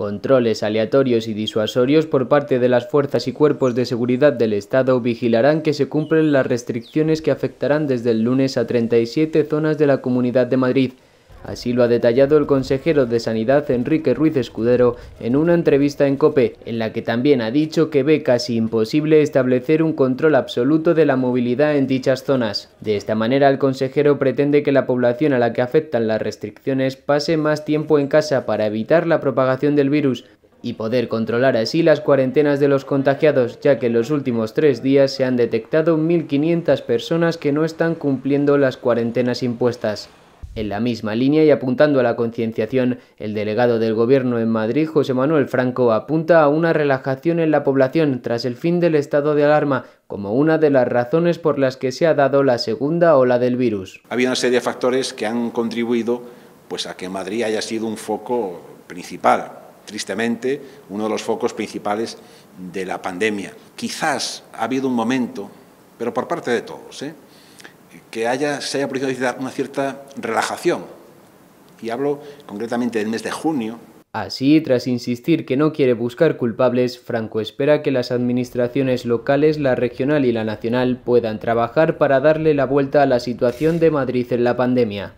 Controles aleatorios y disuasorios por parte de las fuerzas y cuerpos de seguridad del Estado vigilarán que se cumplen las restricciones que afectarán desde el lunes a 37 zonas de la Comunidad de Madrid. Así lo ha detallado el consejero de Sanidad, Enrique Ruiz Escudero, en una entrevista en COPE, en la que también ha dicho que ve casi imposible establecer un control absoluto de la movilidad en dichas zonas. De esta manera, el consejero pretende que la población a la que afectan las restricciones pase más tiempo en casa para evitar la propagación del virus y poder controlar así las cuarentenas de los contagiados, ya que en los últimos 3 días se han detectado 1.500 personas que no están cumpliendo las cuarentenas impuestas. En la misma línea y apuntando a la concienciación, el delegado del Gobierno en Madrid, José Manuel Franco, apunta a una relajación en la población tras el fin del estado de alarma, como una de las razones por las que se ha dado la segunda ola del virus. Ha habido una serie de factores que han contribuido a que Madrid haya sido un foco principal, tristemente, uno de los focos principales de la pandemia. Quizás ha habido un momento, pero por parte de todos, que se haya producido una cierta relajación, y hablo concretamente del mes de junio. Así, tras insistir que no quiere buscar culpables, Franco espera que las administraciones locales, la regional y la nacional puedan trabajar para darle la vuelta a la situación de Madrid en la pandemia.